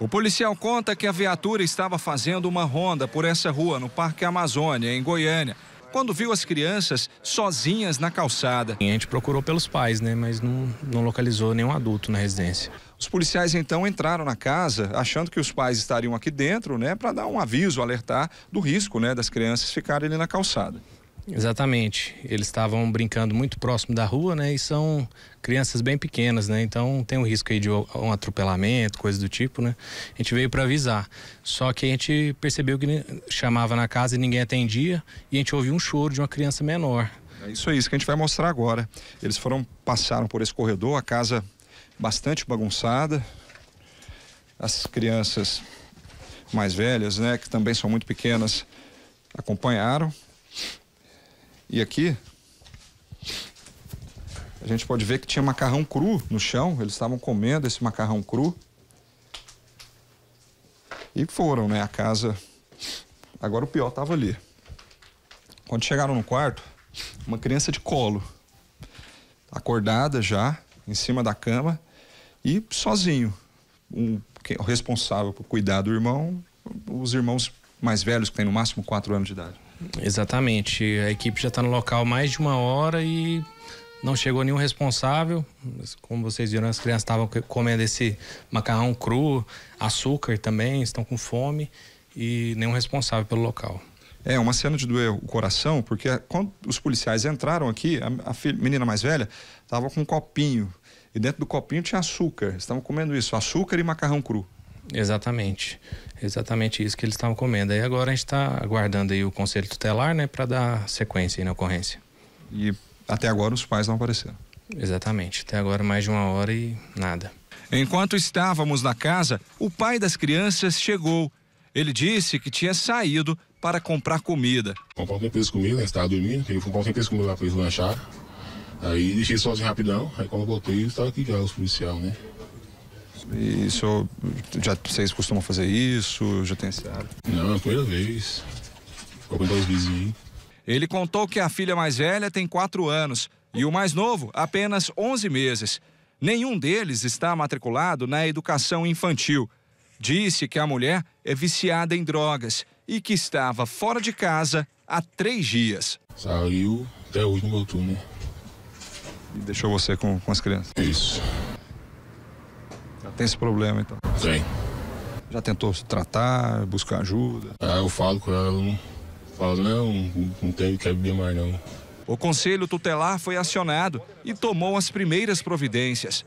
O policial conta que a viatura estava fazendo uma ronda por essa rua, no Parque Amazônia, em Goiânia, quando viu as crianças sozinhas na calçada. A gente procurou pelos pais, né, mas não localizou nenhum adulto na residência. Os policiais então entraram na casa, achando que os pais estariam aqui dentro, né, para dar um aviso, alertar do risco, né, das crianças ficarem ali na calçada. Exatamente. Eles estavam brincando muito próximo da rua, né? E são crianças bem pequenas, né? Então tem o risco aí de um atropelamento, coisa do tipo, né? A gente veio para avisar. Só que a gente percebeu que chamava na casa e ninguém atendia e a gente ouviu um choro de uma criança menor. É isso aí, isso que a gente vai mostrar agora. Eles passaram por esse corredor, a casa bastante bagunçada. As crianças mais velhas, né? Que também são muito pequenas, acompanharam. E aqui, a gente pode ver que tinha macarrão cru no chão, eles estavam comendo esse macarrão cru. E foram, né, a casa. Agora o pior estava ali. Quando chegaram no quarto, uma criança de colo, acordada já, em cima da cama, e sozinho. O responsável por cuidar do irmão, os irmãos mais velhos, que têm no máximo 4 anos de idade. Exatamente, a equipe já está no local mais de 1 hora e não chegou nenhum responsável. Como vocês viram, as crianças estavam comendo esse macarrão cru, açúcar também, estão com fome e nenhum responsável pelo local. É uma cena de doer o coração, porque quando os policiais entraram aqui, a menina mais velha estava com um copinho e dentro do copinho tinha açúcar. Estavam comendo isso, açúcar e macarrão cru. Exatamente, exatamente isso que eles estavam comendo. E agora a gente está aguardando aí o conselho tutelar, né, para dar sequência aí na ocorrência. E até agora os pais não apareceram. Exatamente, até agora mais de 1 hora e nada. Enquanto estávamos na casa, o pai das crianças chegou. Ele disse que tinha saído para comprar comida. Comprar alguma coisa comigo, né, estava dormindo, eu fui comprar alguma coisa comigo lá para eles lanchar. Aí deixei sozinho rapidão, aí quando eu voltei eu estava aqui já, os policiais, né. E o senhor, vocês costumam fazer isso? Já tem esse hábito? Não, é a primeira vez. Vou contar os vizinhos. Ele contou que a filha mais velha tem 4 anos e o mais novo apenas 11 meses. Nenhum deles está matriculado na educação infantil. Disse que a mulher é viciada em drogas e que estava fora de casa há 3 dias. Saiu até hoje no meu turno, né? E deixou você com as crianças? Isso. Tem esse problema, então? Tem. Já tentou se tratar, buscar ajuda? Ah, eu falo com ela, não quero beber mais, não. O Conselho Tutelar foi acionado e tomou as primeiras providências.